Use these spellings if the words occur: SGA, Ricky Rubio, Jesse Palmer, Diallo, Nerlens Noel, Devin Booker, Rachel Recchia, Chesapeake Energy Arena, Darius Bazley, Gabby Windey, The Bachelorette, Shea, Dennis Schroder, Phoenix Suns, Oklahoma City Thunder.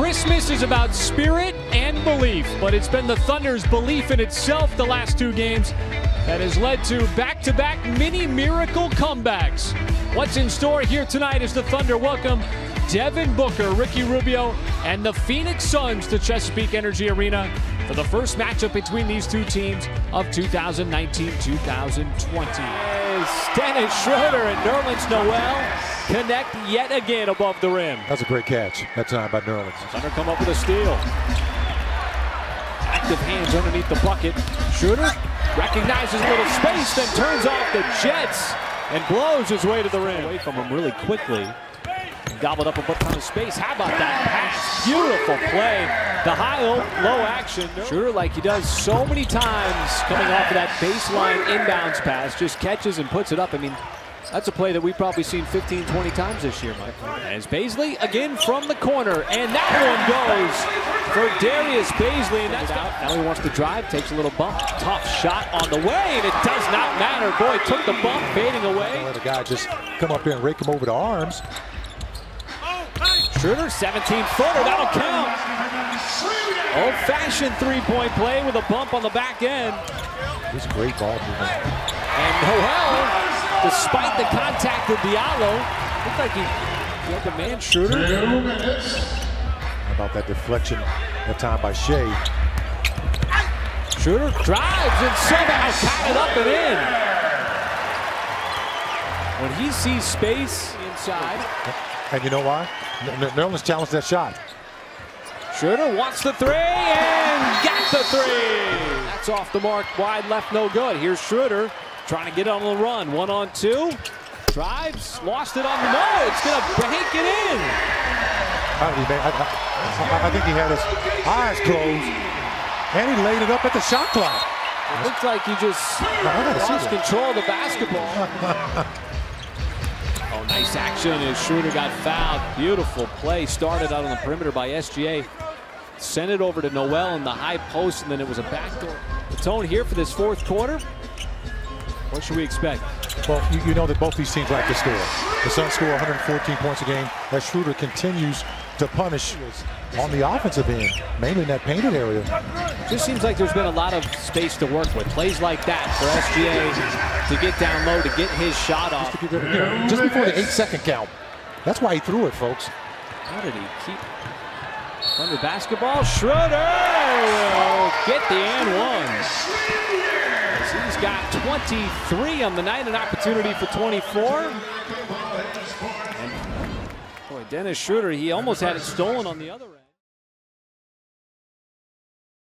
Christmas is about spirit and belief, but it's been the Thunder's belief in itself the last two games that has led to back-to-back mini-miracle comebacks. What's in store here tonight as the Thunder welcome Devin Booker, Ricky Rubio, and the Phoenix Suns to Chesapeake Energy Arena for the first matchup between these two teams of 2019-2020. Dennis Schroder and Nerlens Noel connect yet again above the rim. That's a great catch that time by Nerlens. Thunder come up with a steal. Active hands underneath the bucket. Schroder recognizes a little space, then turns off the jets and blows his way to the rim. Away from him really quickly. Gobbled up a ton of space. How about that pass? Beautiful play. The high low action. Schroder, like he does so many times, coming off of that baseline inbounds pass, just catches and puts it up. I mean, that's a play that we've probably seen 15, 20 times this year, Mike. As Bazley again from the corner, and that one goes for Darius Bazley. And that's out. Now he wants to drive, takes a little bump. Tough shot on the way, and it does not matter. Boy, took the bump, fading away. Let a guy just come up there and rake him over the arms. Schroder, 17-footer, that'll count. Old-fashioned three-point play with a bump on the back end. It's great ball movement. And Noel, despite the contact with Diallo, looked like he had to man Schroder. How about that deflection that time by Shea? Schroder drives and somehow caught it up and in. When he sees space inside. And you know why? Nerlens challenged that shot. Schroder wants the three and got the three. That's off the mark. Wide left, no good. Here's Schroder trying to get on the run. 1-on-2. Drives. Lost it on the low. It's going to bank it in. I think he had his eyes closed. And he laid it up at the shot clock. It looks like he just lost control of the basketball. Oh, nice action as Schroder got fouled. Beautiful play. Started out on the perimeter by SGA. Sent it over to Noel in the high post, and then it was a backdoor. The tone here for this fourth quarter. What should we expect? Well, you know that both these teams like to score. The Suns score 114 points a game as Schroder continues to punish on the offensive end, mainly in that painted area. It just seems like there's been a lot of space to work with. Plays like that for SGA to get down low, to get his shot off. Just before the 8-second count. That's why he threw it, folks. How did he keep it? Under basketball, Schroder will get the and one. He's got 23 on the night, an opportunity for 24. And boy, Dennis Schroder, he almost had it stolen on the other end.